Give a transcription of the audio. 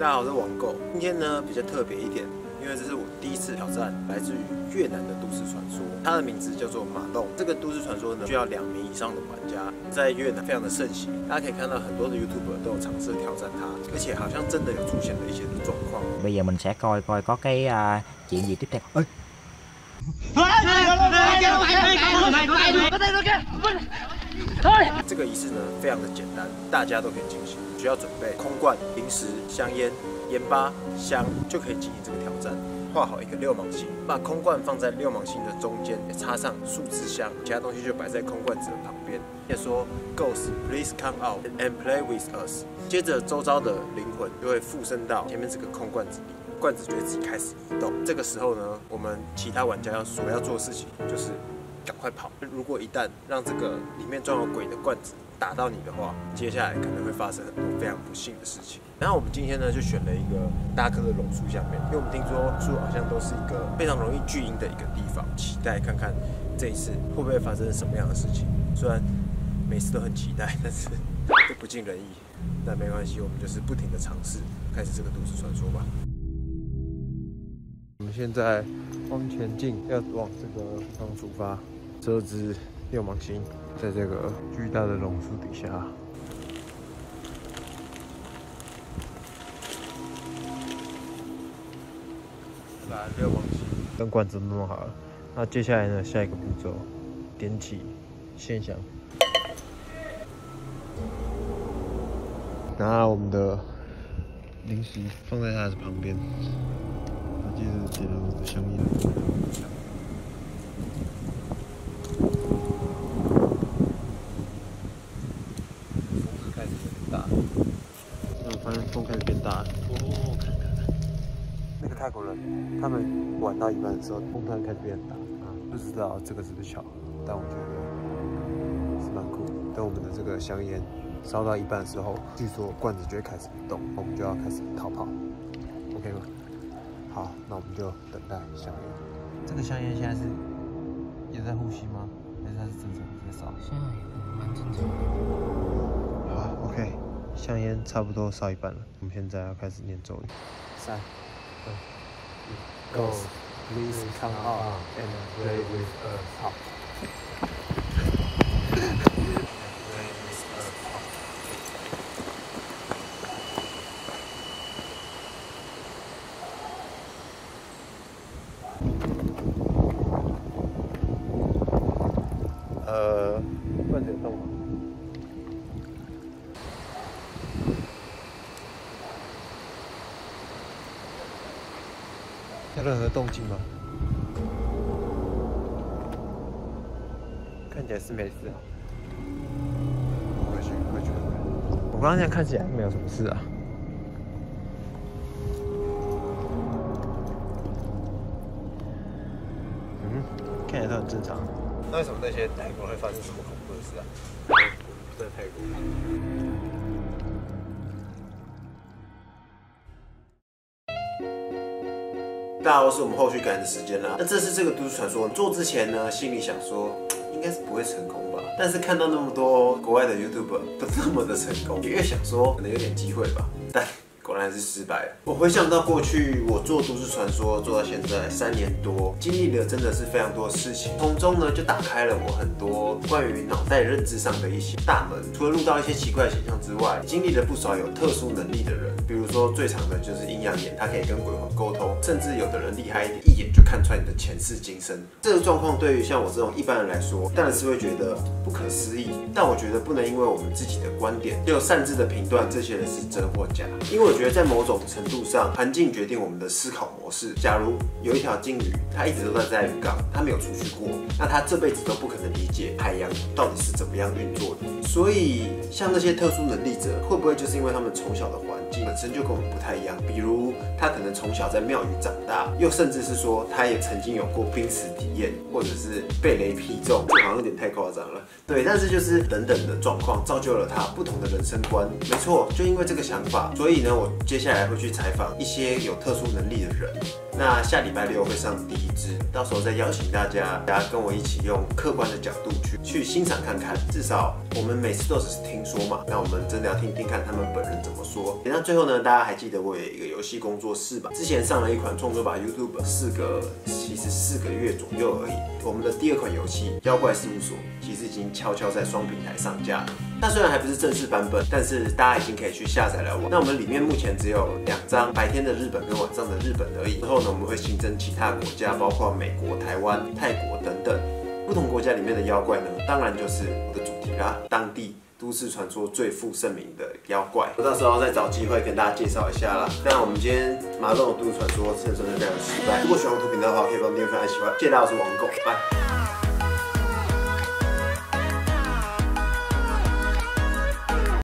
大家好，我是网购。今天呢比较特别一点，因为这是我第一次挑战来自于越南的都市传说，它的名字叫做马洞。这个都市传说呢需要2名以上的玩家，在越南非常的盛行。大家可以看到很多的 YouTuber 都有尝试挑战它，而且好像真的有出现了一些状况。Bây giờ mình sẽ coi coi có cái chuyện gì tiếp theo.这个仪式呢非常的简单，大家都可以进行，只要准备空罐、零食、香烟、盐巴、香就可以进行这个挑战。画好一个六芒星，把空罐放在六芒星的中间，插上4支香，其他东西就摆在空罐子的旁边。也说 Ghost, please come out and play with us。接着周遭的灵魂就会附身到前面这个空罐子里，罐子就会自己开始移动。这个时候呢，我们其他玩家所要做的事情就是赶快跑！如果一旦让这个里面装有鬼的罐子打到你的话，接下来可能会发生很多非常不幸的事情。然后我们今天呢就选了一个大棵的榕树下面，因为我们听说树好像都是一个非常容易聚阴的一个地方，期待看看这一次会不会发生什么样的事情。虽然每次都很期待，但是都不尽人意，但没关系，我们就是不停的尝试，开始这个都市传说吧。我们现在往前进，要往这个地方出发。12只六芒星在这个巨大的榕树底下。来，六芒星跟罐子都弄好了。那接下来呢？下一个步骤，点起线香。拿我们的零食放在它的旁边，然后接着点我的香烟。 风开始变大了。哦，看看看，那个泰国人，他们玩到一半的时候，风突然开始变大啊！不知道这个是不是巧合，但我觉得是蛮酷的。等我们的这个香烟烧到一半的时候，据说罐子就会开始移动，我们就要开始逃跑 ，OK 吗？好，那我们就等待香烟。这个香烟现在是也在呼吸吗？还是它是正常在烧？现在也蛮正常的。好 ，OK。 香烟差不多烧一半了，我们现在要开始念咒语。3、2、1 ，Go! Please come out and play with us. 好。罐子有动吗？ 有任何动静吗？看起来是没事啊。回去。我刚刚那样看起来没有什么事啊。嗯，看起来都很正常。那为什么那些泰国会发生什么恐怖的事啊？我不在泰国。 大家好，是我们后续感染的时间啦。那这是这个都市传说做之前呢，心里想说应该是不会成功吧。但是看到那么多国外的 YouTuber 都那么的成功，也想说可能有点机会吧，但果然是失败了。我回想到过去我做都市传说做到现在3年多，经历了真的是非常多事情，从中呢就打开了我很多关于脑袋认知上的一些大门。除了录到一些奇怪的现象之外，经历了不少有特殊能力的人。 比如说最常的就是阴阳眼，它可以跟鬼魂沟通，甚至有的人厉害一点，一眼就看穿你的前世今生。这个状况对于像我这种一般人来说，当然是会觉得不可思议。但我觉得不能因为我们自己的观点就擅自的评断这些人是真或假，因为我觉得在某种程度上，环境决定我们的思考模式。假如有一条鲸鱼，它一直都待在渔港，它没有出去过，那它这辈子都不可能理解海洋到底是怎么样运作的。所以像那些特殊能力者，会不会就是因为他们从小的环境？ 本身就跟我们不太一样，比如他可能从小在庙宇长大，又甚至是说他也曾经有过濒死体验，或者是被雷劈中，这好像有点太夸张了。对，但是就是等等的状况造就了他不同的人生观。没错，就因为这个想法，所以呢，我接下来会去采访一些有特殊能力的人。那下礼拜6会上第1支，到时候再邀请大家跟我一起用客观的角度去欣赏看看，至少我们每次都只是听说嘛，那我们真的要听听看他们本人怎么说。那最后呢，大家还记得我有一个游戏工作室吧？之前上了一款创作吧 YouTube， 其实四个月左右而已。我们的第二款游戏《妖怪事务所》其实已经悄悄在双平台上架了。那虽然还不是正式版本，但是大家已经可以去下载来玩。那我们里面目前只有2张白天的日本跟晚上的日本而已。之后呢，我们会新增其他国家，包括美国、台湾、泰国等等。 不同国家里面的妖怪呢，当然就是我的主题啦，当地都市传说最负盛名的妖怪，我到时候再找机会跟大家介绍一下啦。那我们今天麻豆的都市传说真的非常失败，如果喜欢我的频道的话，可以帮订阅、分享、喜欢，谢谢大家，我是王狗，拜。